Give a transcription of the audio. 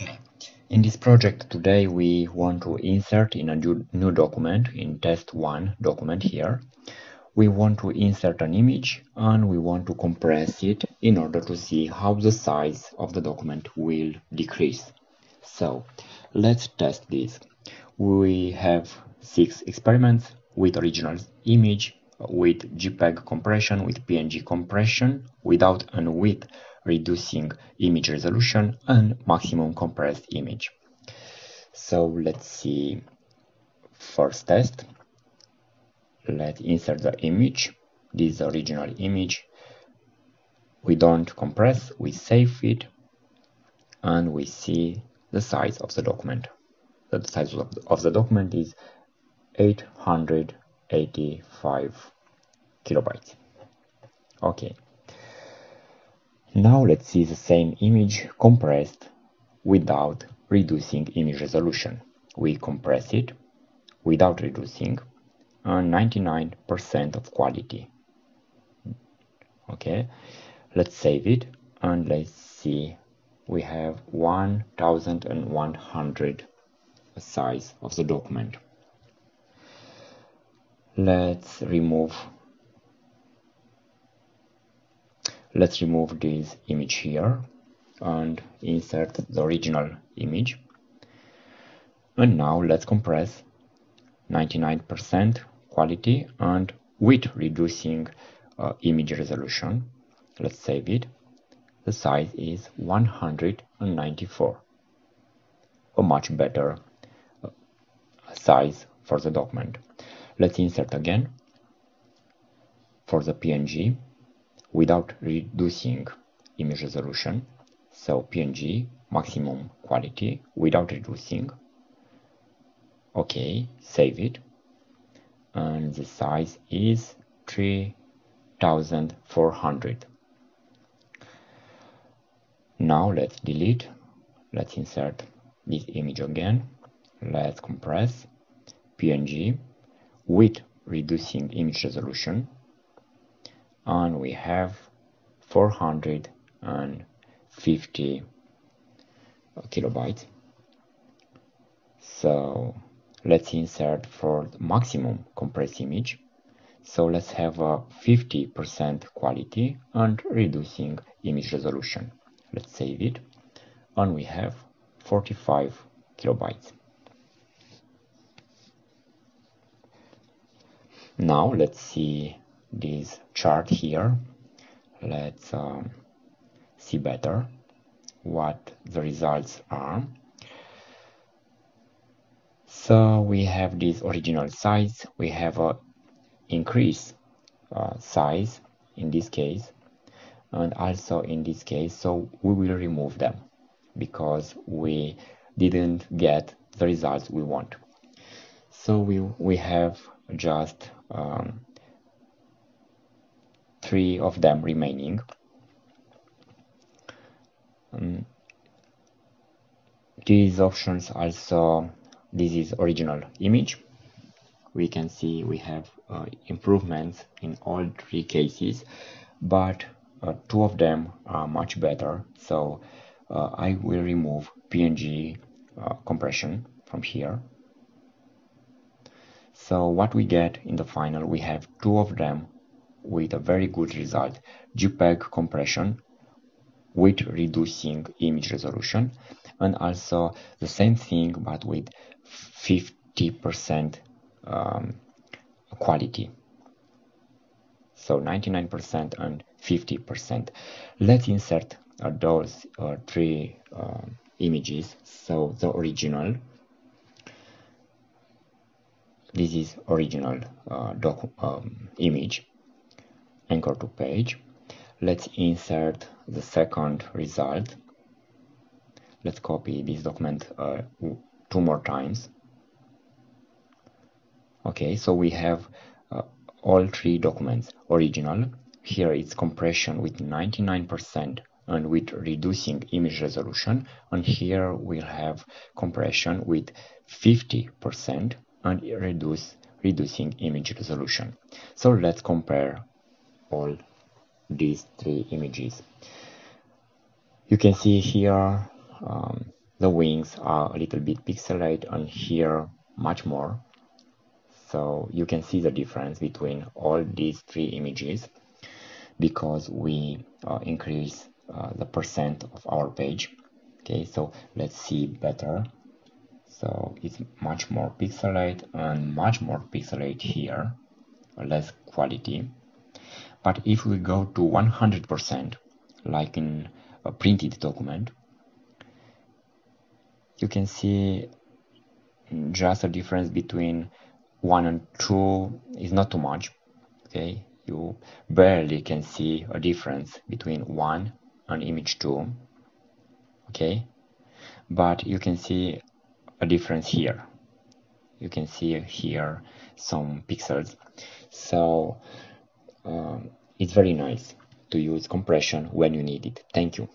Okay. In this project today we want to insert in a new document, in test 1 document here. We want to insert an image and we want to compress it in order to see how the size of the document will decrease. So let's test this. We have 6 experiments with original image, with JPEG compression, with PNG compression, without and with reducing image resolution, and maximum compressed image. So let's see first test. Let's insert the image, this original image. We don't compress, we save it, and we see the size of the document. The size of the document is 885 kilobytes. Okay. Now let's see the same image compressed without reducing image resolution. We compress it without reducing, and 99% of quality. Okay, let's save it and let's see. We have 1100 size of the document. Let's remove this image here and insert the original image. And now let's compress, 99% quality and with reducing image resolution. Let's save it. The size is 194. A much better size for the document. Let's insert again for the PNG without reducing image resolution. So PNG, maximum quality without reducing. Okay, save it. And the size is 3400. Now let's delete. Let's insert this image again. Let's compress PNG with reducing image resolution. And we have 450 kilobytes. So let's insert for the maximum compressed image. So let's have a 50% quality and reducing image resolution. Let's save it. And we have 45 kilobytes. Now let's see this chart here. Let's see better what the results are. So we have this original size, we have a increase size in this case, and also in this case. So we will remove them because we didn't get the results we want. So we have just 3 of them remaining. These options also, this is original image. We can see we have improvements in all 3 cases, but 2 of them are much better. So I will remove PNG compression from here. So what we get in the final, we have 2 of them with a very good result: JPEG compression with reducing image resolution, and also the same thing but with 50% quality. So 99% and 50%. Let's insert those 3 images. So the original, this is original image, anchor to page. Let's insert the second result. Let's copy this document 2 more times. Okay, so we have all 3 documents. Original, here it's compression with 99% and with reducing image resolution, and here we'll have compression with 50% and reducing image resolution. So let's compare all these 3 images. You can see here The wings are a little bit pixelated and here much more. So you can see the difference between all these three images because we increase the percent of our page. Okay, so let's see better. So it's much more pixelated and much more pixelated here, less quality. But if we go to 100%, like in a printed document, you can see just a difference between 1 and 2 is not too much. Okay, you barely can see a difference between 1 and image 2. Okay, but you can see a difference here. You can see here some pixels. So it's very nice to use compression when you need it. Thank you.